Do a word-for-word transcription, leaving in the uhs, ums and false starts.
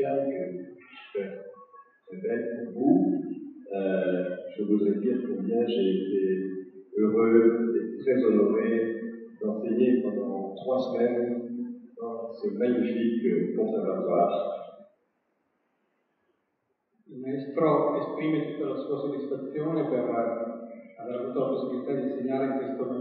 cœur que Christophe se belle pour vous. Euh, je voudrais dire combien j'ai été heureux et très honoré d'enseigner pendant trois semaines dans ce magnifique conservatoire. Il maestro esprime tutta la sua soddisfazione per aver avuto la possibilità di insegnare in questo